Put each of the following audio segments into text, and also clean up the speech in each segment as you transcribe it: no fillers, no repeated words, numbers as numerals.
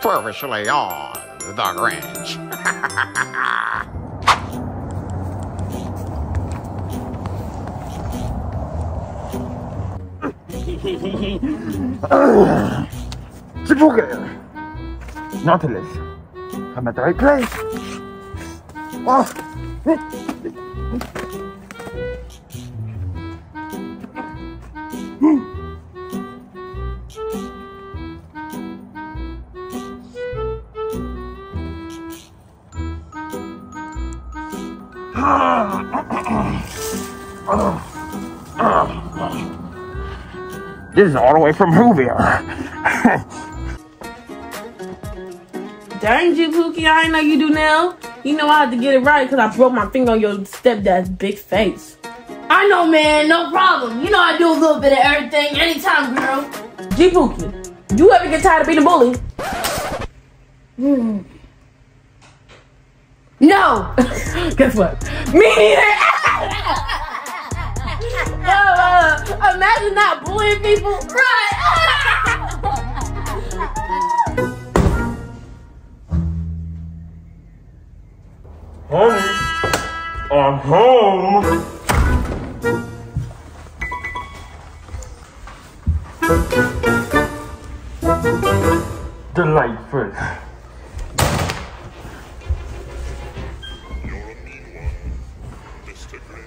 Previously on The Grinch. Spooker! Nautilus! I'm at the right place! Oh. This is all the way from Whoville. Dang you, Pookie, I ain't know you do now. You know I had to get it right because I broke my finger on your stepdad's big face. I know, man, no problem. You know I do a little bit of everything anytime, girl. G Pookie, you ever get tired of being a bully? No! Guess what? Me neither! Imagine not bullying people. Right! Honey, I'm home. Delightful. You're a mean one, Mr. Grinch.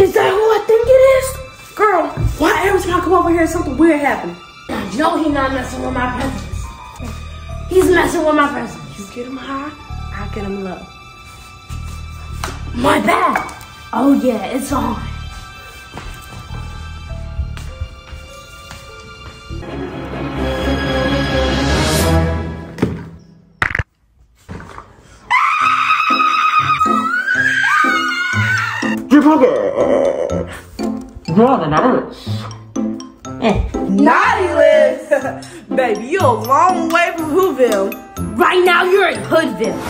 Is that who I think it is? Girl, why every time I come over here something weird happened? I know he's not messing with my presents. He's messing with my presents. You get him high, I get him low. My bad. Oh yeah, it's on. You're the naughty list. Baby, you're a long way from Whoville. Right now, you're in Hoodville.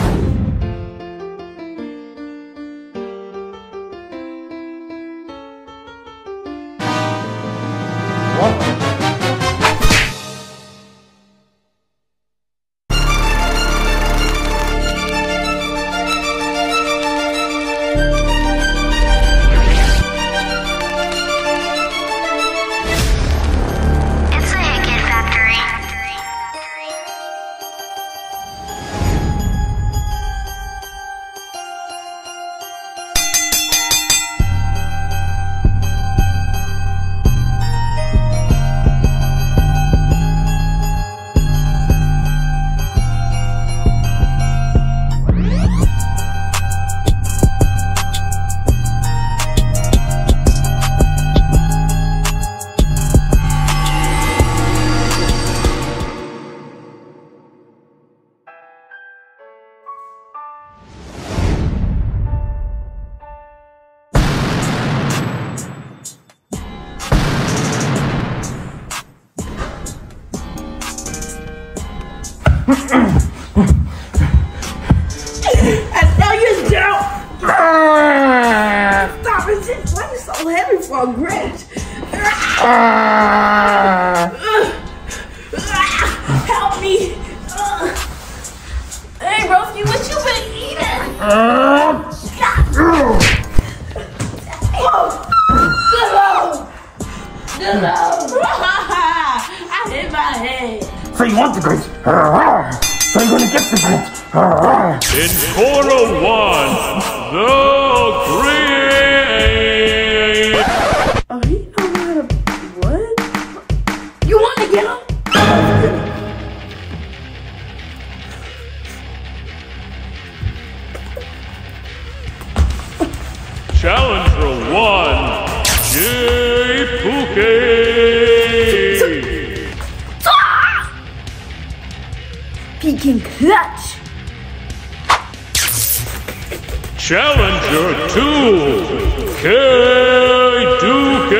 Oh, great! Help me! Hey, Rosie, what you been eating? I hit my head. So you want the Grinch? So you're gonna get the Grinch? In corner one, the Grinch. Challenger 1, J. Pookie! Peking clutch! Challenger 2, K. K2K!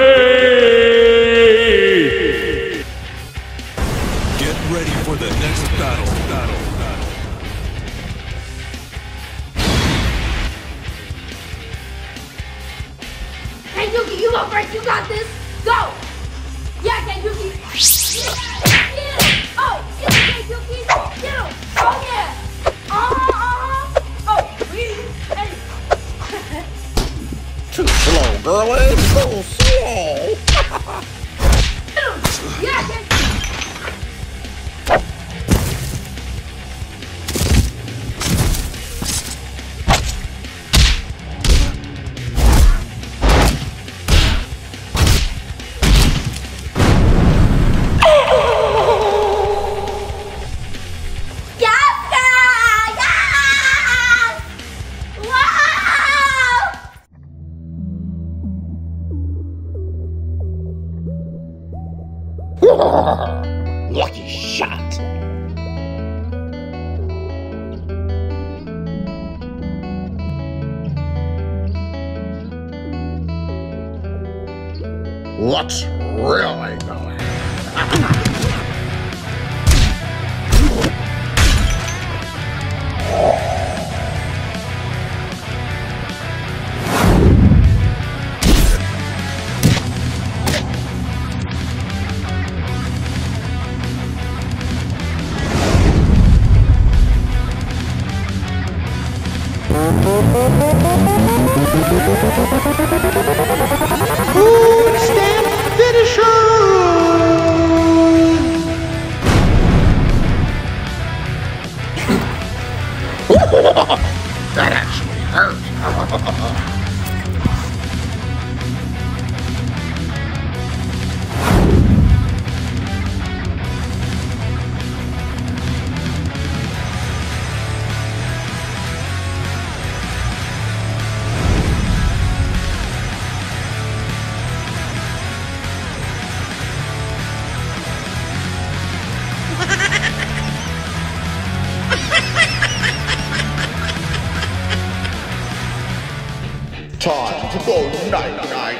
Get ready for the next battle. Kanyuki, you go first, you got this! Go! Yeah, Kanyuki! Get him! Oh, get him, Kanyuki! Get him! Oh, yeah! Too slow, girlie. So slow. Lucky shot. What's really going on? Food stamp finisher! That actually hurt. Time to go night-night,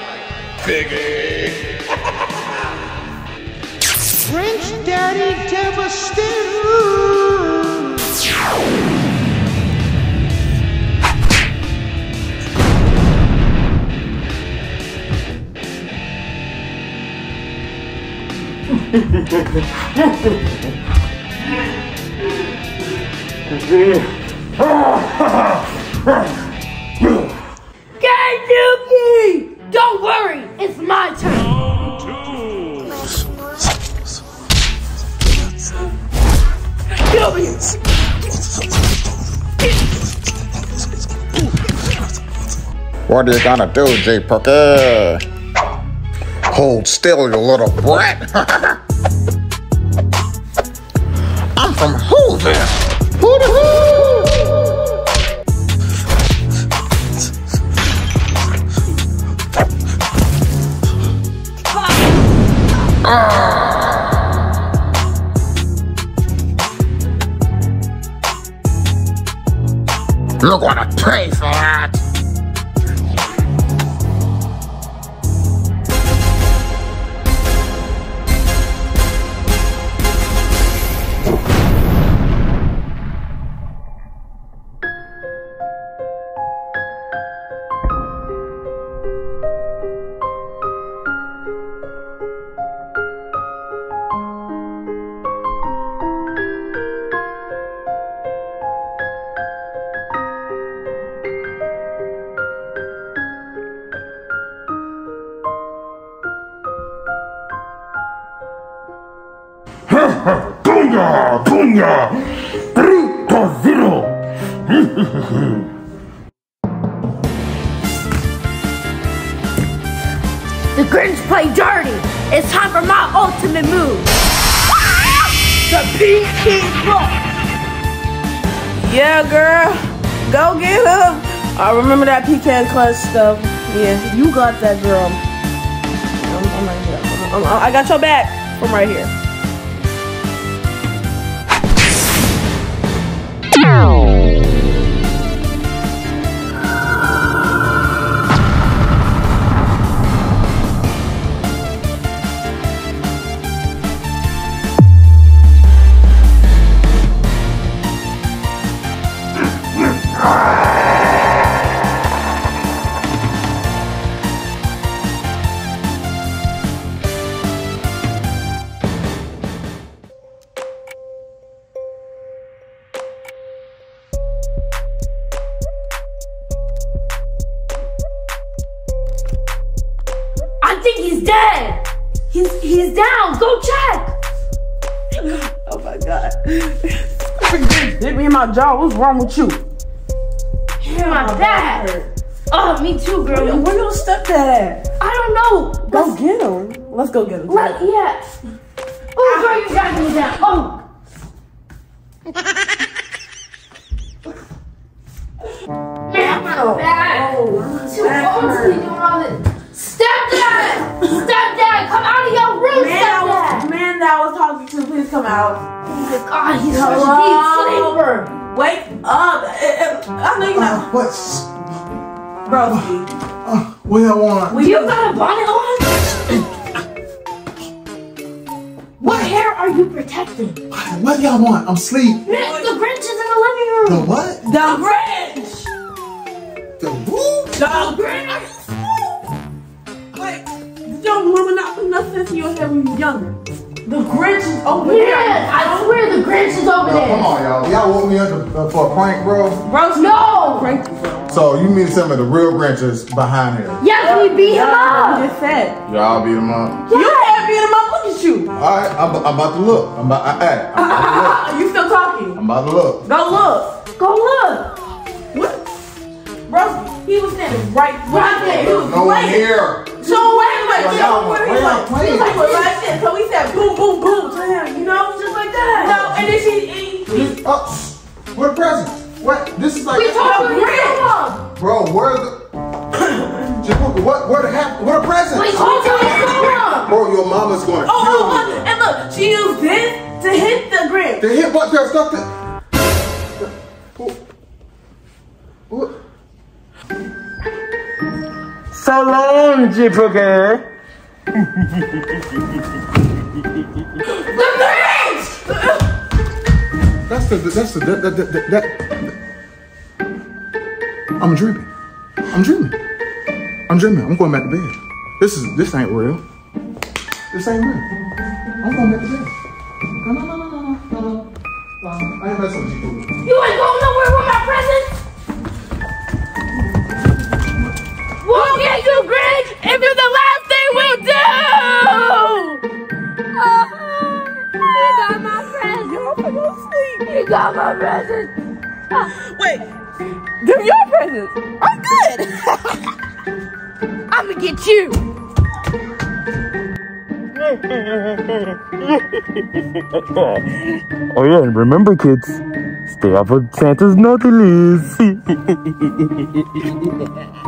Biggie! Prince Daddy Devastator! Don't worry, it's my turn. Get over here. What are you gonna do, G-Pucker? Hold still, you little brat. I'm from Whoville. Who? You're gonna pay for that! Bunga! Bunga! 3-0! The Grinch play dirty! It's time for my ultimate move! The Pinky Book! Yeah, girl! Go get him! I remember that pecan clutch stuff. Yeah, you got that, girl. I got your back from right here. think he's dead. He's down. Go check. Oh my God. Hit me in my jaw. What's wrong with you? Damn, my dad. Oh, me too, girl. Where your stepdad at? I don't know. Go get him. Let's go get him. Yeah. Oh, girl, you got me down. Oh. Man, my bad. Oh, too honestly doing all this. Stepdad! Stepdad, come out of your room, stepdad! Man that I was talking to, please come out. God, he's such a deep sleeper. Wake up. I know you're not. What? Bro, what do I want? Well, you got a bonnet on? What hair are you protecting? What do y'all want? I'm asleep. Yes, the Grinch is in the living room. The what? The Grinch! The who? The Grinch! Like, young woman, not put nothing into your hair when you're younger. The Grinch is over there. I swear the Grinch is over there. Come on, y'all. Y'all woke me up for a prank, bro? Bro, no! So you mean some of the real Grinches behind here? Yes, we beat him up. Just said. Y'all beat him up? You can't beat him up. Look at you. All right, I'm about to look. I'm about to look. You still talking? I'm about to look. Go look. Go look. What? Bro, he was standing right there. He was right here. So wait, so we said boom, boom, boom to him, you know, just like that. No, and then she. Oh, what presents? What? This is like. We talking about bro, where the? What a present? Wait, hold on, bro, your mama's going to kill me. And look, she used this to hit the Grinch. To hit what? There's something. What? So long, Jipper. The Grinch! That's the I'm dreaming. I'm going back to bed. This ain't real. I'm going back to bed. No. I ain't messing with you. You ain't going nowhere with my presents. We'll get you, Grinch, if you're the last thing we'll do! You got my present. You got my present. Wait, they're your presents. I'm good. I'ma get you. Oh yeah, and remember kids, stay off of Santa's naughty list.